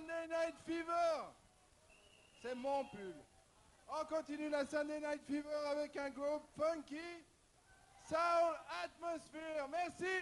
Sunday Night Fever. C'est mon pull. On continue la Sunday Night Fever avec un groupe funky, Soul Atmosphère. Merci.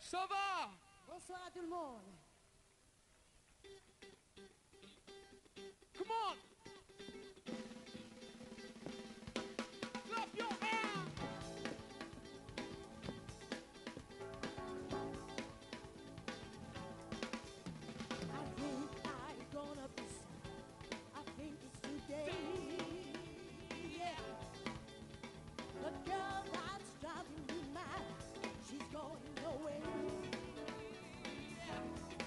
Ça va? Bonsoir à tout le monde. Come on! Clap your hands! I think I'm gonna be sad. I think it's today. Yeah. The girl that's driving me mad, she's going away. Yeah.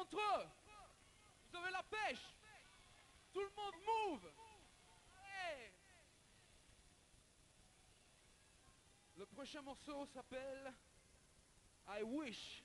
entre eux. Vous avez la pêche. Tout le monde move. Allez. Le prochain morceau s'appelle I Wish.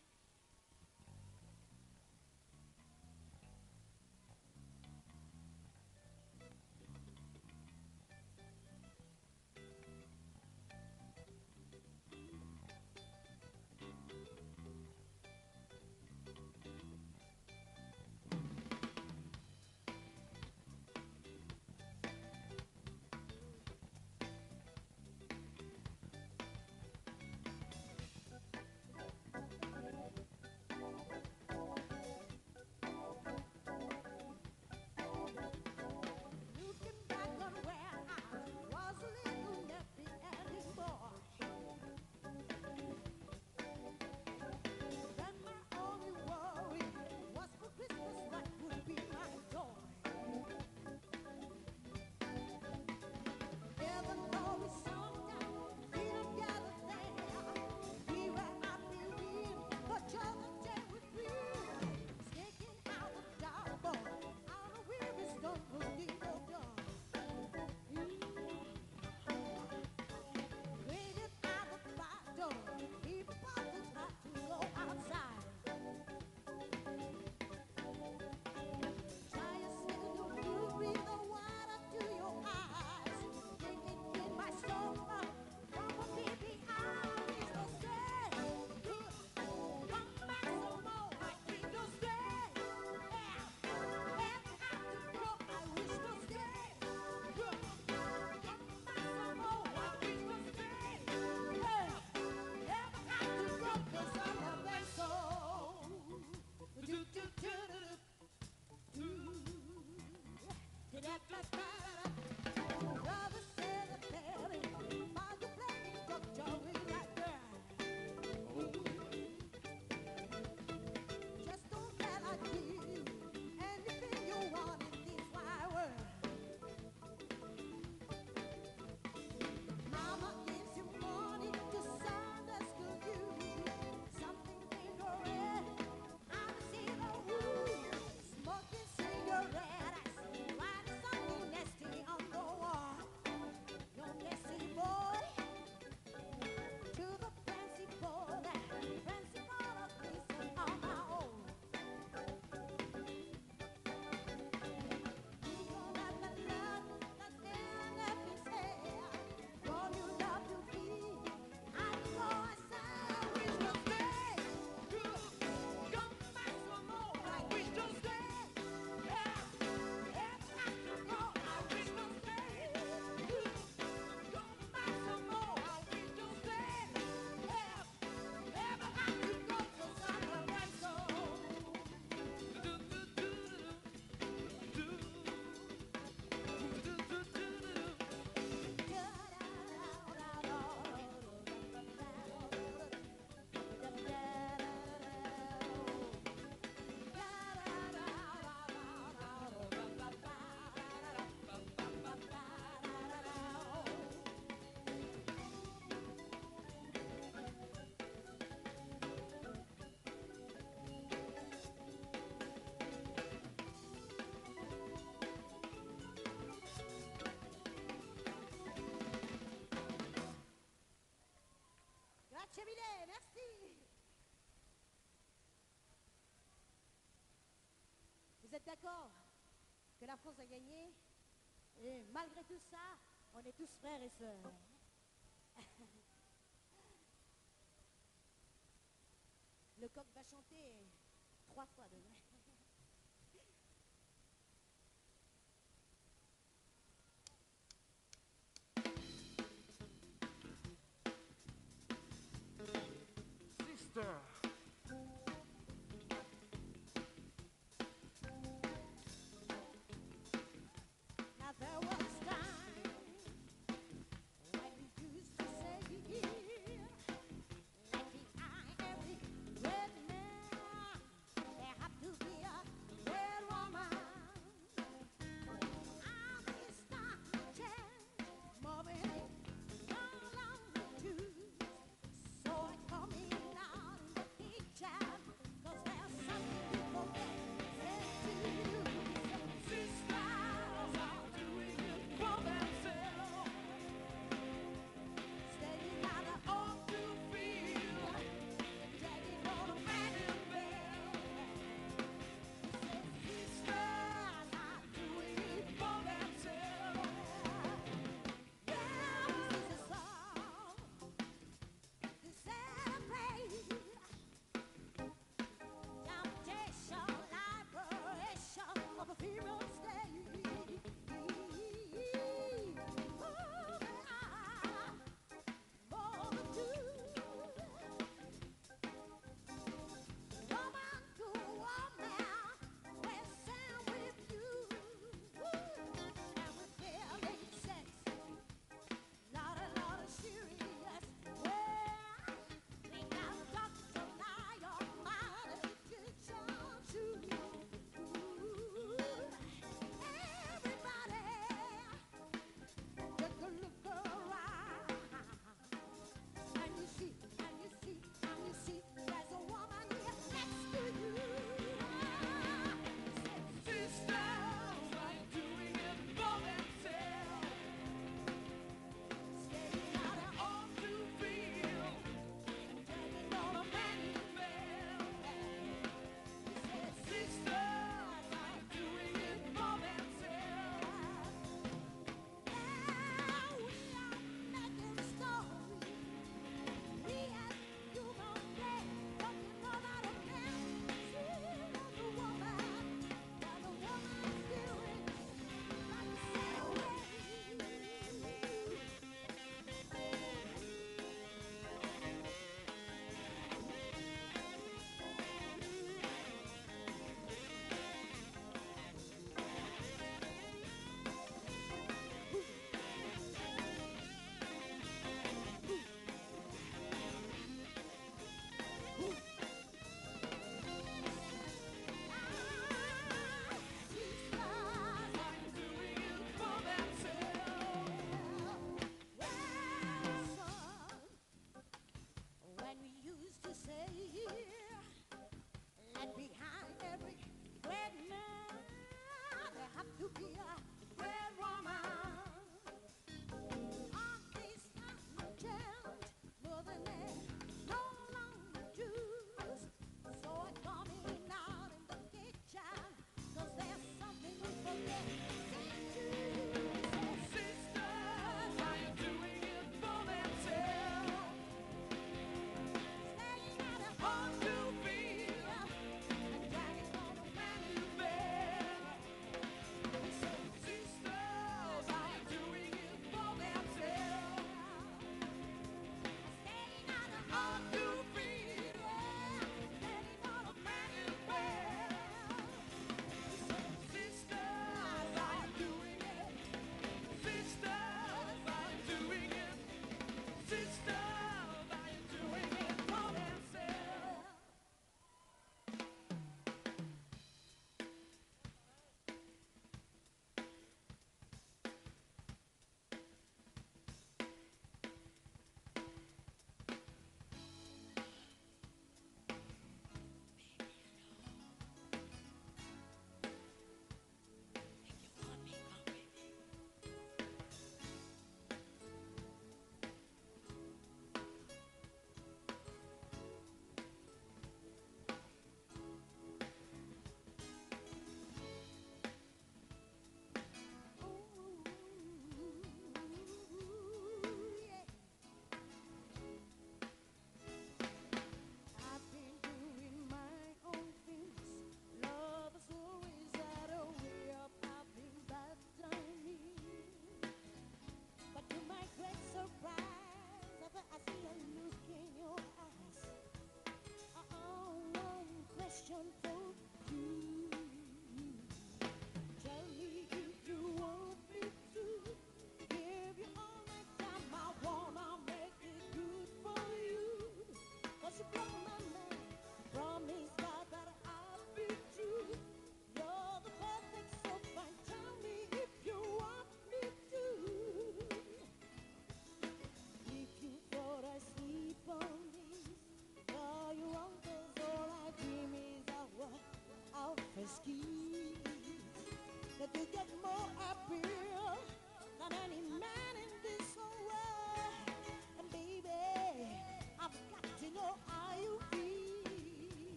Merci. Vous êtes d'accord que la France a gagné et malgré tout ça, on est tous frères et sœurs. Le coq va chanter 3 fois demain. Yeah.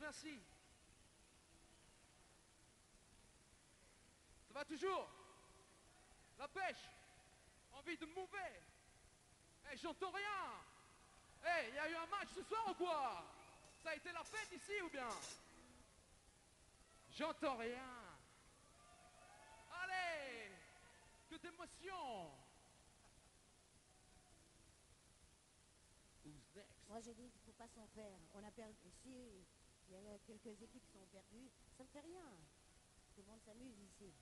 merci. Ça va toujours? La pêche? Envie de me mouver? Eh, j'entends rien. Eh, il y a eu un match ce soir ou quoi? Ça a été la fête ici ou bien? J'entends rien. Allez, que d'émotion. Moi j'ai dit qu'il ne faut pas s'en faire. On a perdu. Si il y a quelques équipes qui sont perdues, ça ne fait rien. Tout le monde s'amuse ici.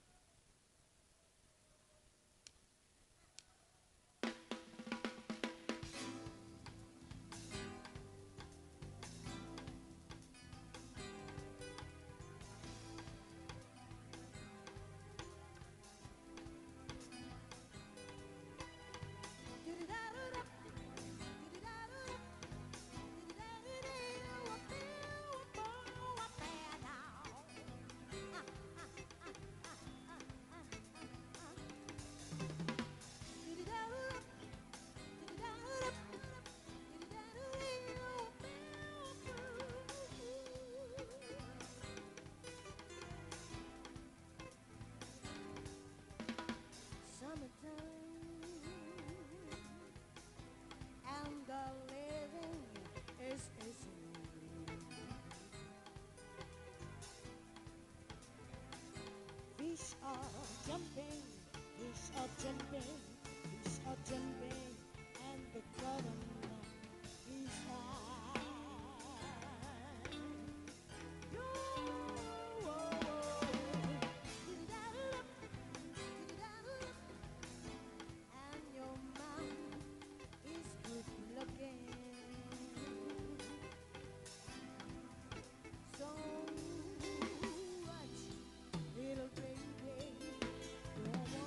Fish are jumping, and the government is high. Yo, oh, oh. And your mom is good looking. So much little baby. Oh,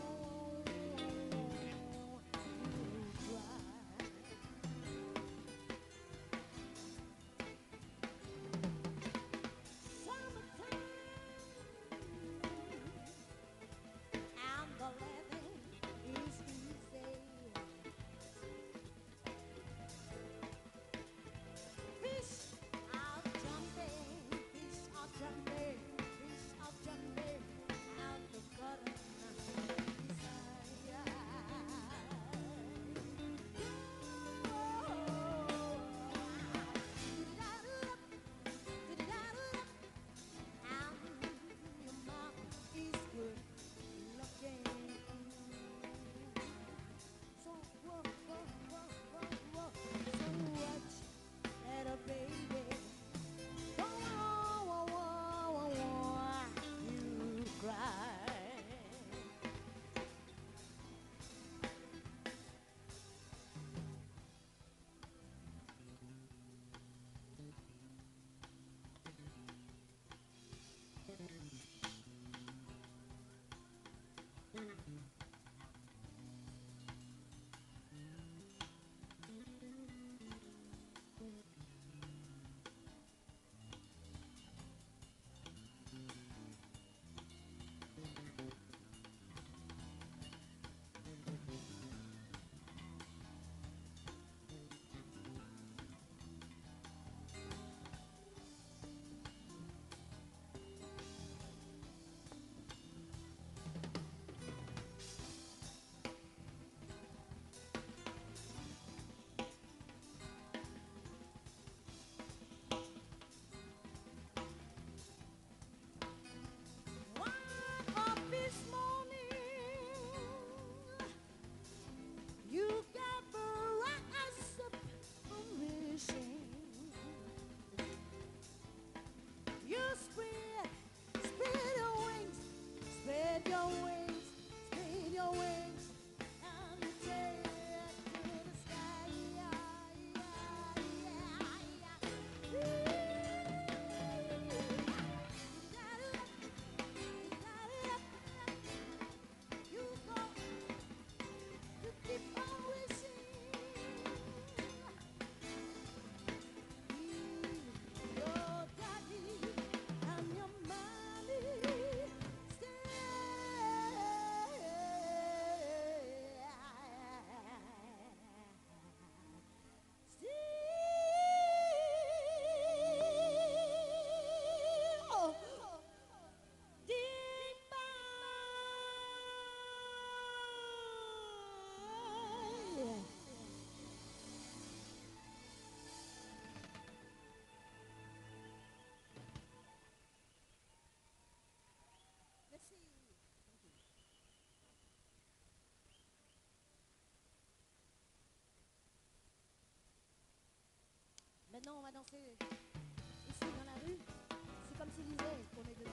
maintenant on va danser ici dans la rue. C'est comme s'il disait qu'on est dans la rue.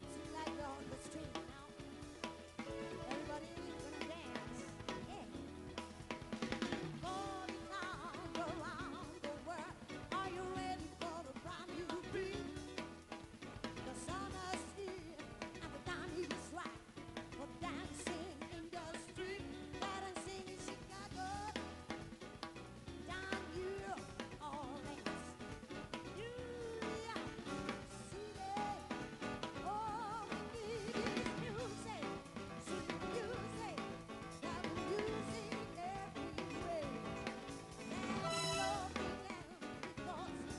It's like we're on the street now. Everybody gonna dance, yeah. All around, the world, are you ready for the prime you bring? The sun is here and the time is right for dancing in the street, dancing in Chicago, down here, Orleans, New York City. All we need is music, sweet music, that music everywhere. That's all we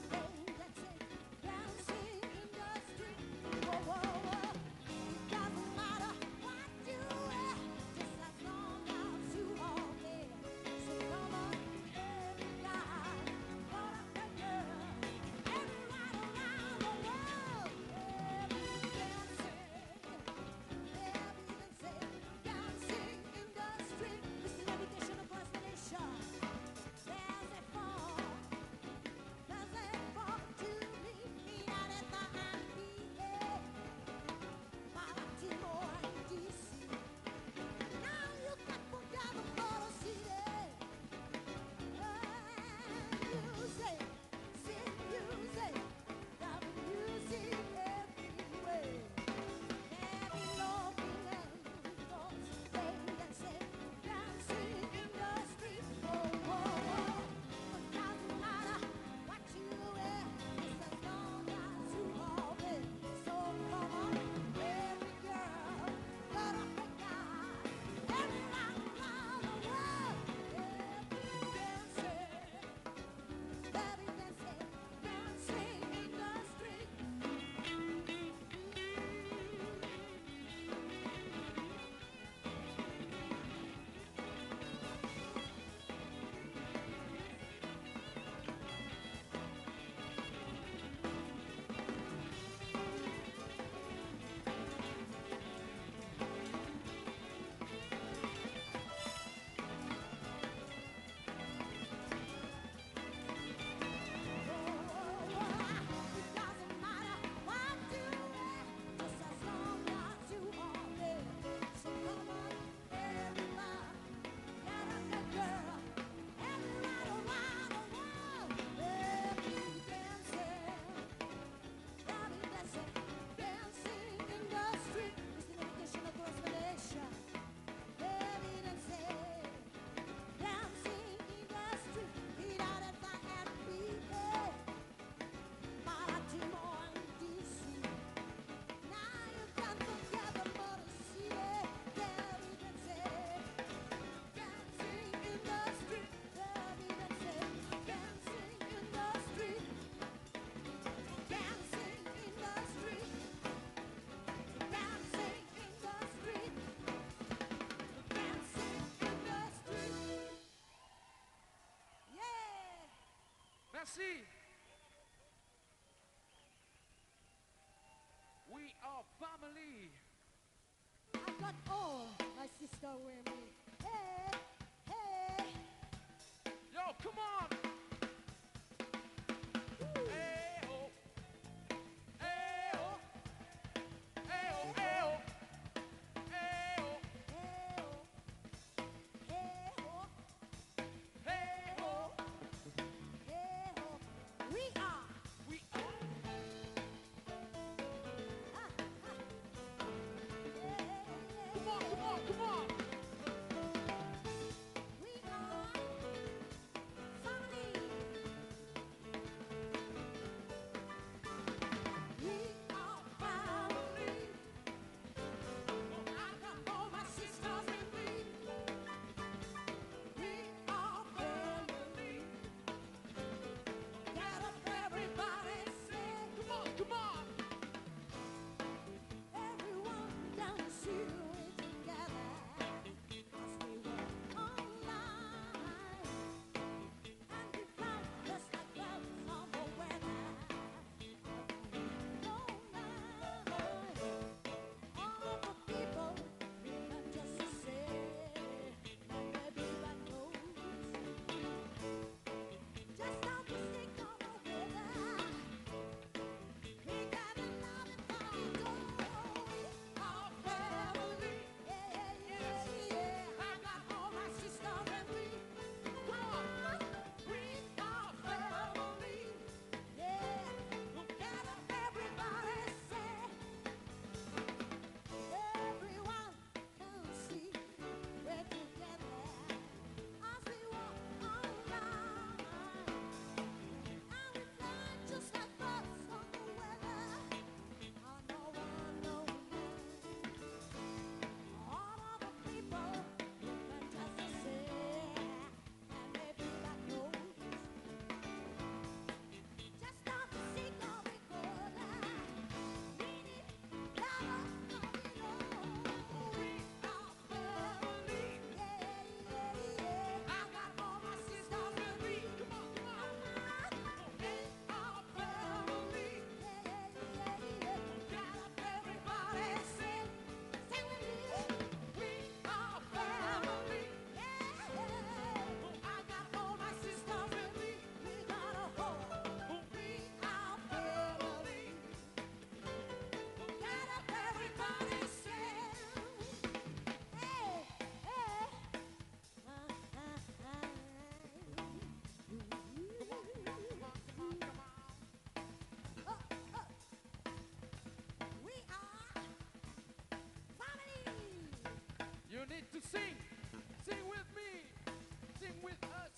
can, because they dancing, dancing in the street. Whoa, whoa, whoa. It doesn't matter what you wear, just as long as you are there. So come on, every guy, all of the girls, everyone around the world. Every dancer, dancing in the street. This is invitation across the nation. There's a fall. There's a fall to meet me out at the NBA. Baltimore and DC. Now you can forget about the city. Music, sing music, the music everywhere. Every loving and those they dancing, dancing in the street. Oh, oh, oh. It doesn't matter what you wear, it's as long as you hold it. So come on, every girl, let up the guy, everyone around the world, every dancer. Baby dancing, dancing in the street. It doesn't matter what you wear, just as long as you are there. So come on, everyone, get up the girl, everyone around the world, every dancer, every dancer, dancing in the street. It's the invitation across the nation. Every dancer, dancing in the street. Get out at the NBA. Baltimore and DC. Now you can forget about the city. Every dancer, dancing in the street. Every dancer, dancing in the street. Dancing in the street. Dancing in the street. Dancing in the street. Yeah! Merci. We are family. I got all my sister with me. Hey, hey. Yo, come on. Hey oh, hey oh, hey oh, hey oh, hey oh, Hey oh, hey oh, hey oh. hey oh. We are. We are. Ah, ah. Come on, come on, come on. to sing. Sing with me. Sing with us.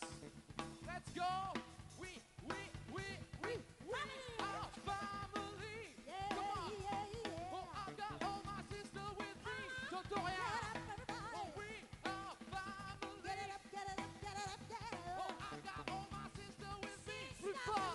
Let's go. We are family. Yeah, come on. Yeah, yeah. Oh, I've got all my sister with me. Don't do it. Oh, we are family. Get it up, get it up, get it up, get it up. Oh, I've got all my sister with me. Reform.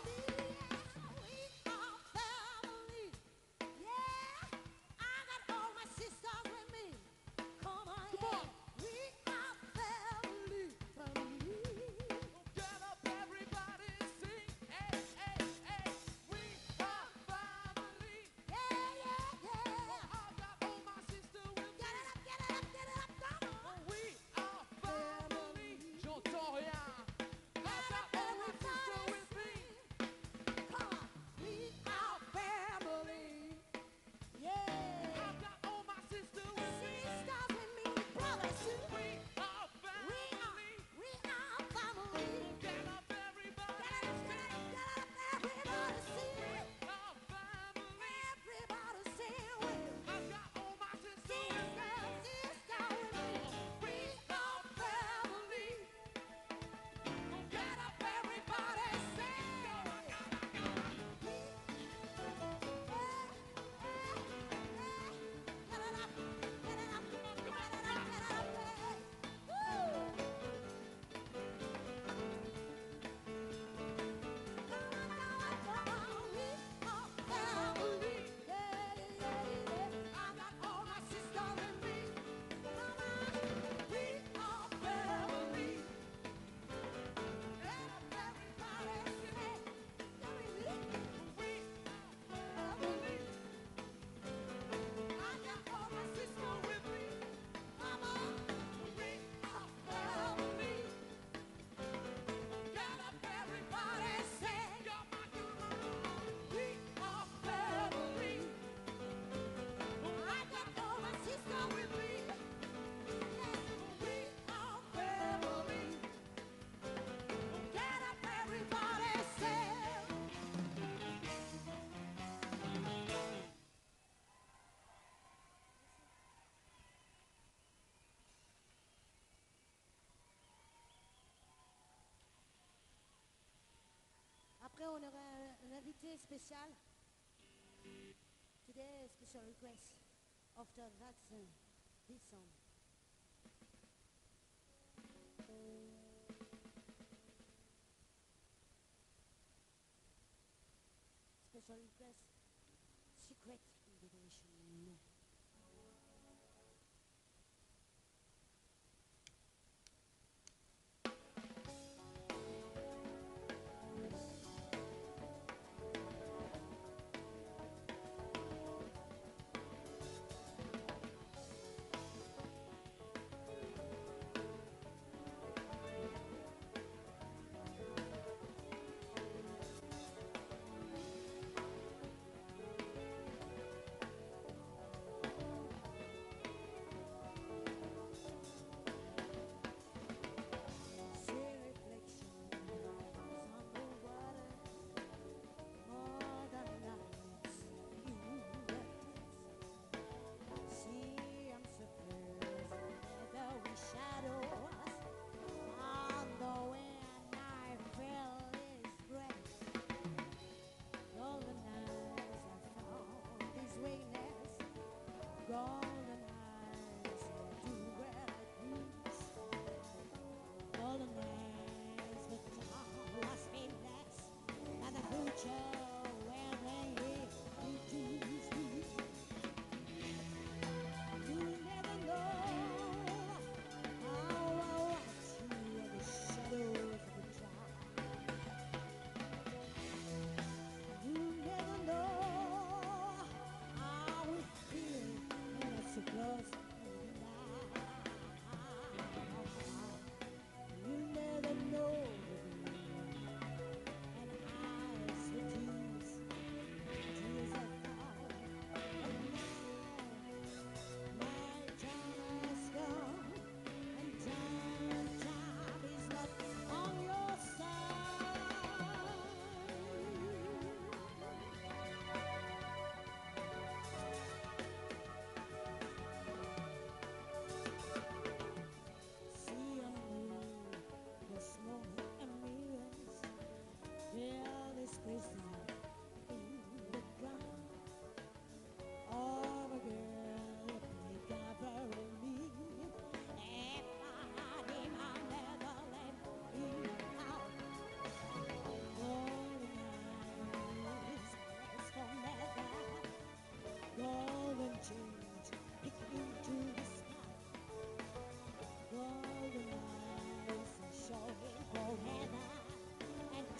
Après, on aura un invité spécial. Today, a special request after that song, this song. Special request, secret invitation.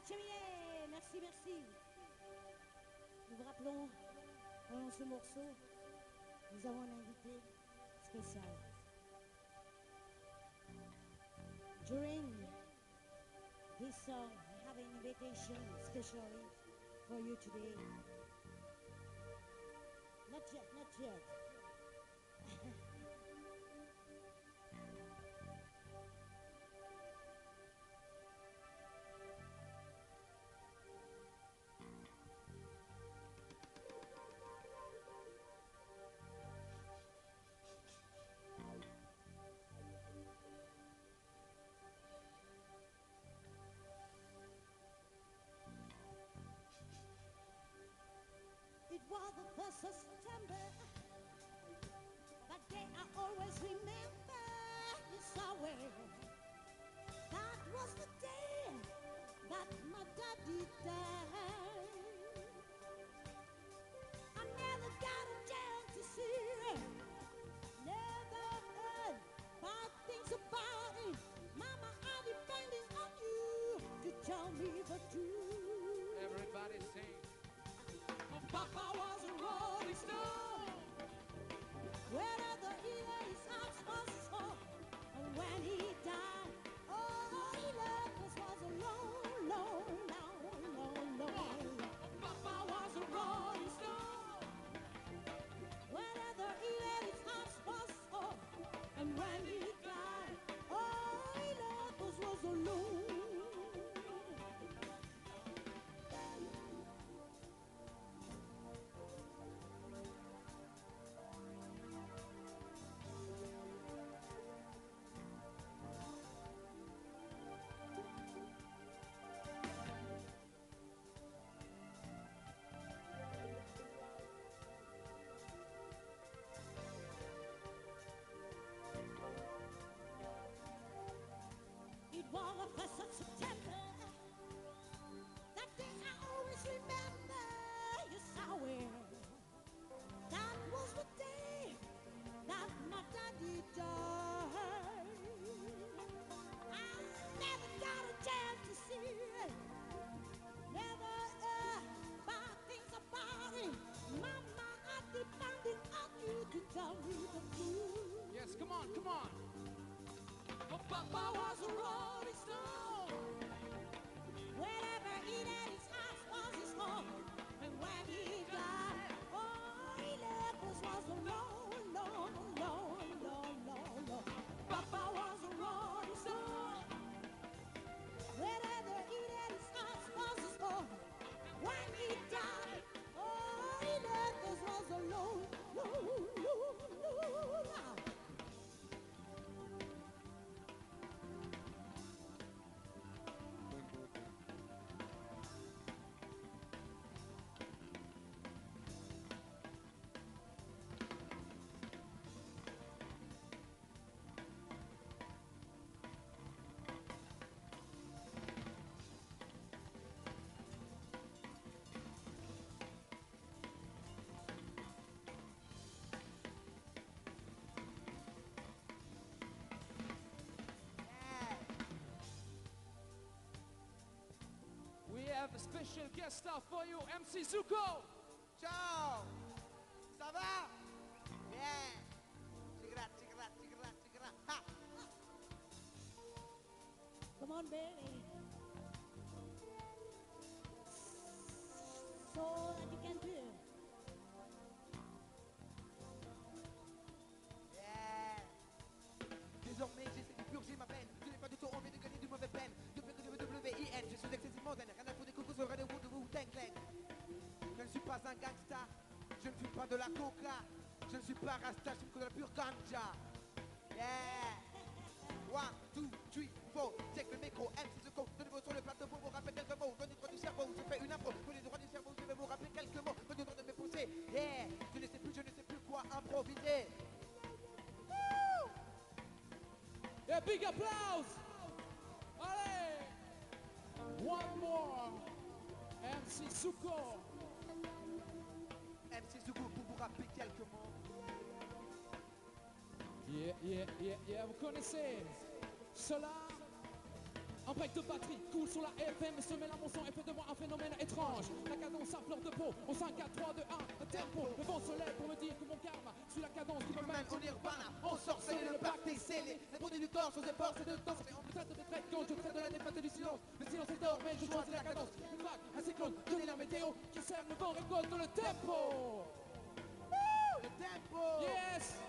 Bachemier, merci, merci. Nous vous rappelons, pendant ce morceau, nous avons un invité spécial. During this song, I have an invitation especially for you today. Not yet, not yet. It was the 1st of September, that day I always remember it so well. That was the day that my daddy died. I never got a chance to see him, never heard bad things about him. Mama, I'm depending on you to tell me the truth. Everybody sing. Papa was a rolling stone. Wherever he lay, his house was his home. And when he died, all he left us was alone, lone, lone, lone, lone. Papa was a rolling stone. Wherever he lay, his house was his home. And when he died, all he left us was alone. Was the 1st of September. That day I always remember. Yes, I will. That was the day that my daddy died. I never got a chance to see it. Never bad things about it. Mama, I'm depending on you to tell me the truth. Yes, come on, come on. Oh, Papa was a rolling stone. Wherever he led, his house was his home. And when he died, all he left us was alone, alone, alone, alone, alone. Papa was a rolling stone. Wherever he led, his house was his home. And when he died, all he left us was alone, alone, alone, alone. We have a special guest star for you, MC Suco. Ciao! Ça va? Yeah! Tigra, tigra, tigra, tigra. Ha! Come on, baby. So that you can do. Yeah! Désormais, j'essaie de purger ma peine. Je n'ai pas du tout envie de gagner du mauvais peine. Je suis excessivement d'un rien à foutre des coucous sur le bout de vous, Tenglen. Je ne suis pas un gangsta, je ne suis pas de la coca, je ne suis pas rasta, je suis de la pure ganja. Yeah! 1, 2, 3, 4, check le micro, MC Suco, de nouveau sur le plateau pour vous rappeler quelques mots. Donnez-moi du cerveau, je fais une impro, donnez droit du cerveau, je vais vous rappeler quelques mots, donnez-moi de mes poussées. Yeah! Je ne sais plus quoi improviser. Woo! A big applause! Allez! One more, MC Suco. MC Suco pour vous rappeler quelques mots. Yeah, vous connaissez cela. Un bec de batterie coule sur la FM, se mêle à mon son et fait de moi un phénomène étrange. La cadence à fleur de peau, en 5, 4, 3, 2, 1, un tempo. Le vent se lève pour me dire que mon karma suit la cadence qui me mène au nirvana. On sort, c'est le bac des scellés, les produits du corps sans effort, c'est de temps. Et on me traite de traite quand je traite de la défaite et du silence. Le silence est d'or, mais je choisis la cadence. Une vague, un cyclone, donnez la météo qui sert le vent récolte dans le tempo. Le tempo. Yes.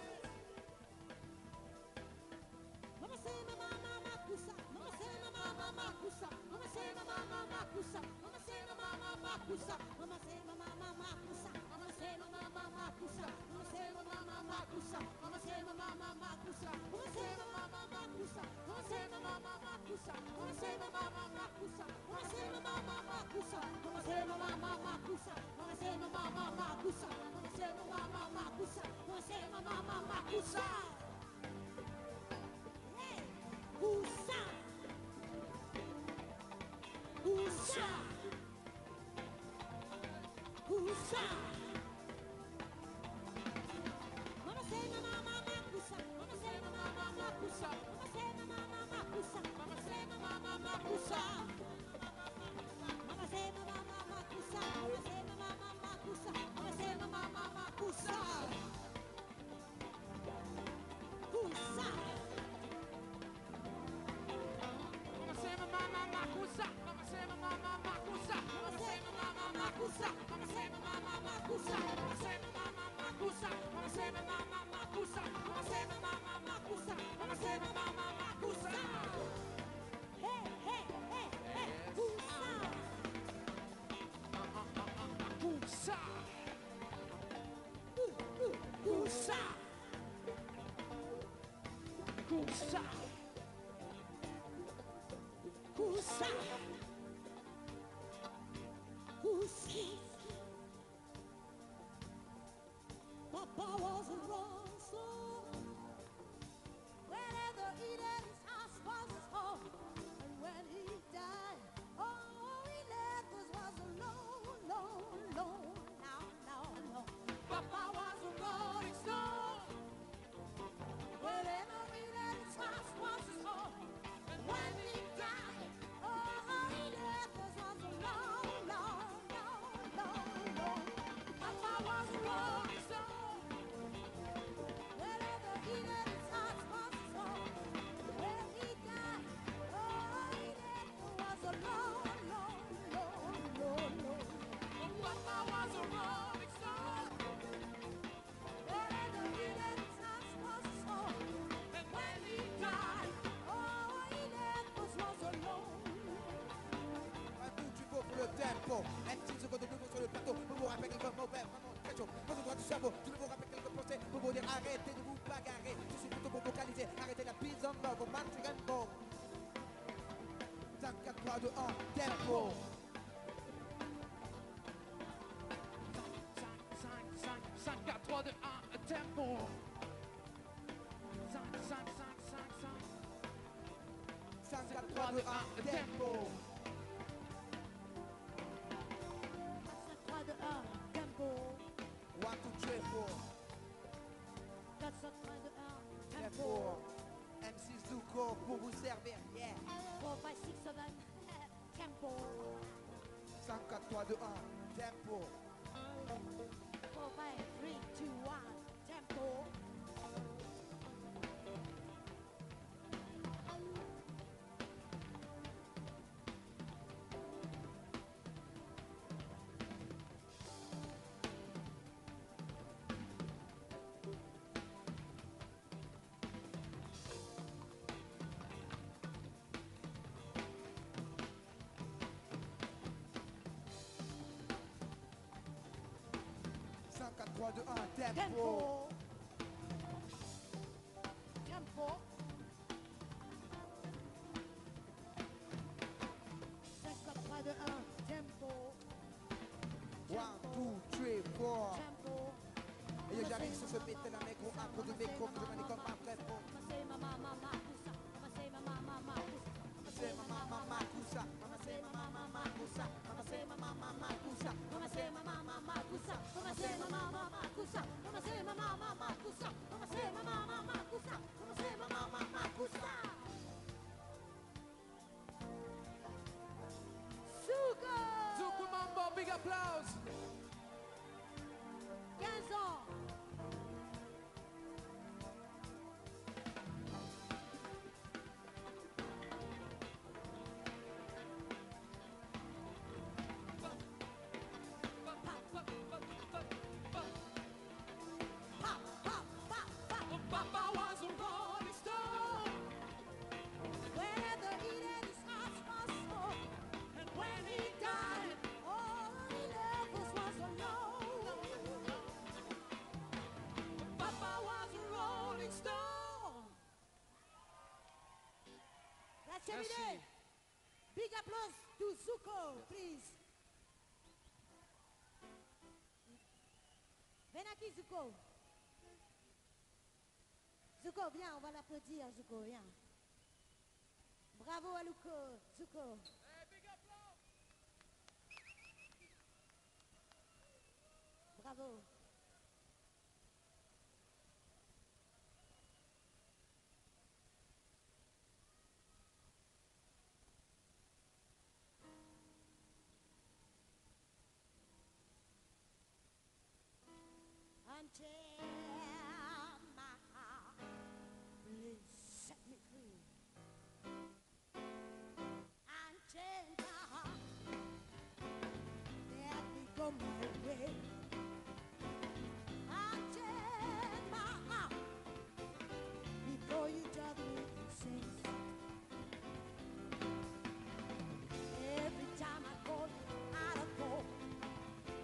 MC Suco pour vous servir. Yeah. 4, 5, 6, 7, tempo. 5, 4, 3, 2, 1, tempo. 4, 5, 3, 2, 1, tempo. Tempo. Tempo. 5, 4, 3, 2, 1, tempo. 1, 2, 3, 4. Tempo. Et j'arrive sur ce beat là, mec, on a pour de mes cours, je m'en ai comme un vrai pot. Big applause to Suco, please. Ven aquí, Suco. Suco, viens, on va l'applaudir, Suco, viens. Bravo à Luco, Suco. Hey, big applause. Bravo. Tear my heart, please set me free. And tear my heart, let me go my way. And tear my heart before you tell me things. Every time I call you out of call,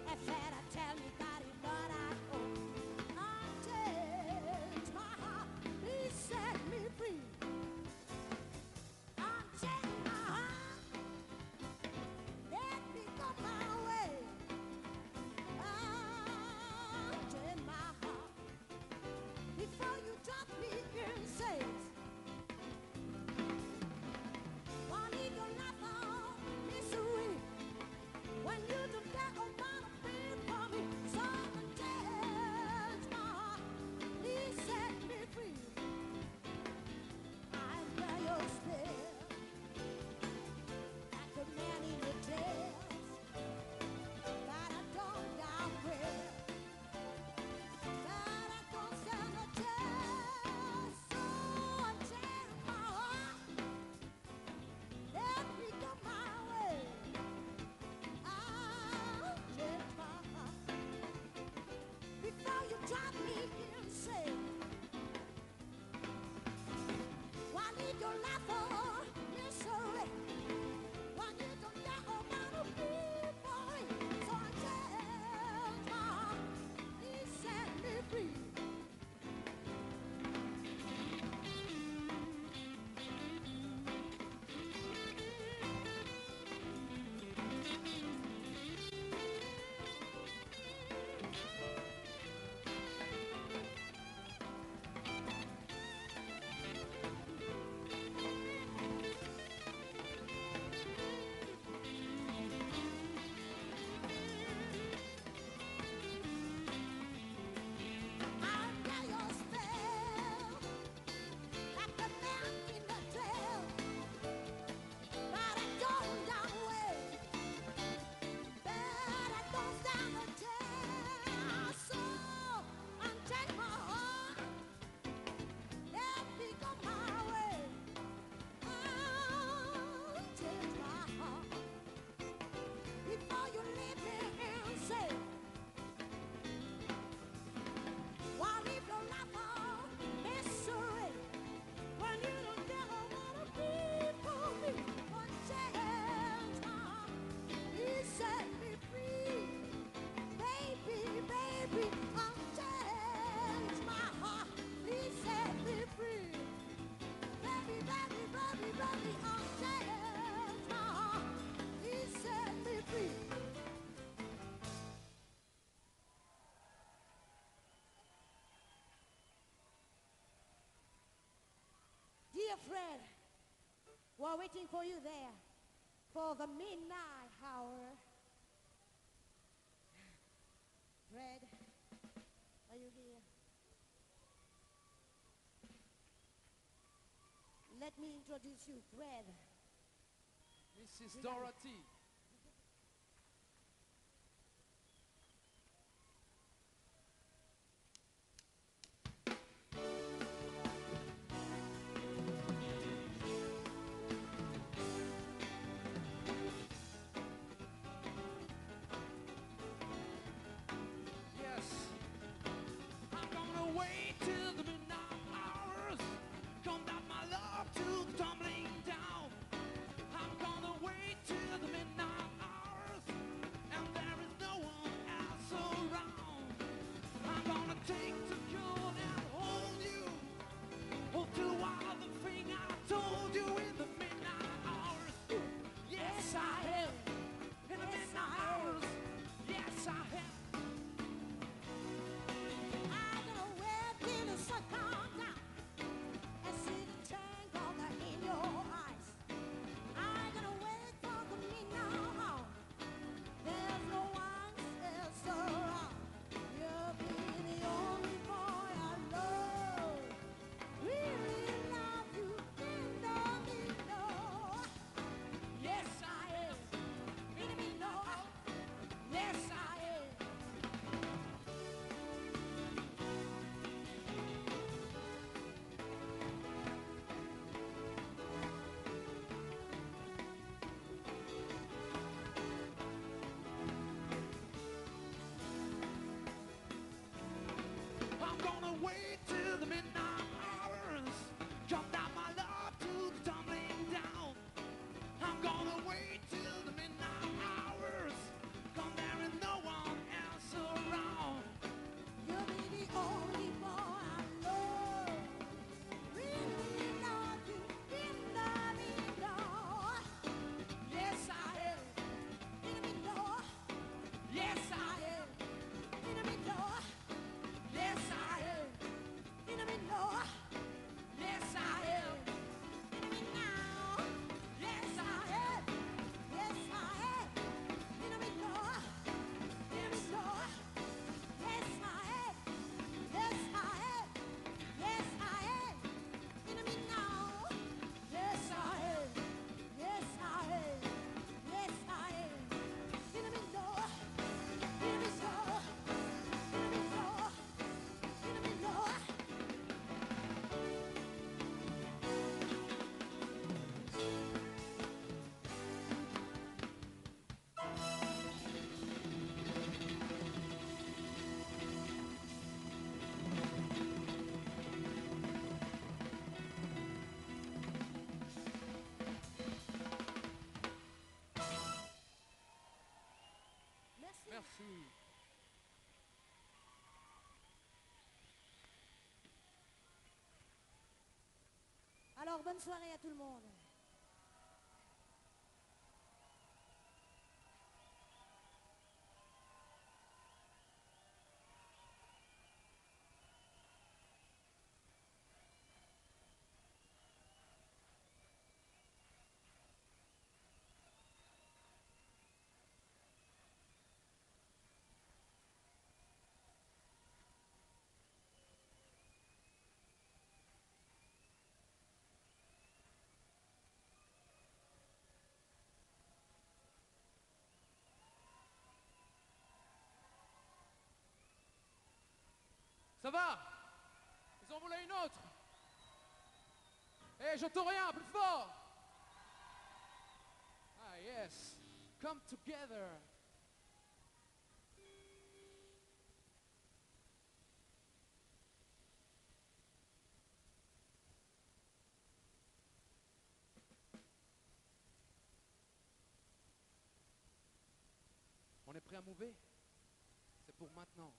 I said I tell you that it but I owe. Set me free. I'm changing my heart. Let me go my way. I'm changing my heart. Before you drop me in safe. One eagle not all misery. When you do that oh my pain for me. So I'm changing my heart. Please set me free. Like the man in the dress that I don't outwear, that I don't stand a chance. So I tear my heart, let me go my way. I tear my heart before you drive me insane. Your life or misery. Why you don't care about a people? So I tell my heart, please set me free. Dear friend, we're waiting for you there for the midnight hour. Fred, are you here? Let me introduce you, Fred. Mrs. Dorothy. Do all the thing I told you in the midnight hours. Alors, bonne soirée à tout le monde. Ça va? Ils en voulaient une autre. Eh, j'entends rien, plus fort. Ah yes, come together. On est prêt à mouver? C'est pour maintenant.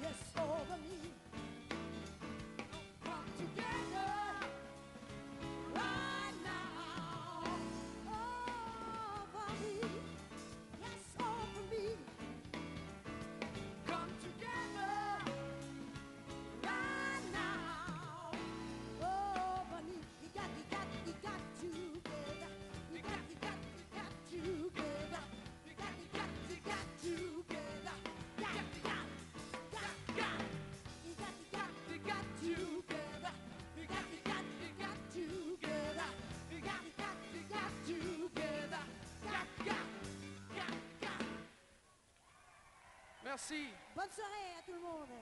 Yes. Merci. Bonne soirée à tout le monde.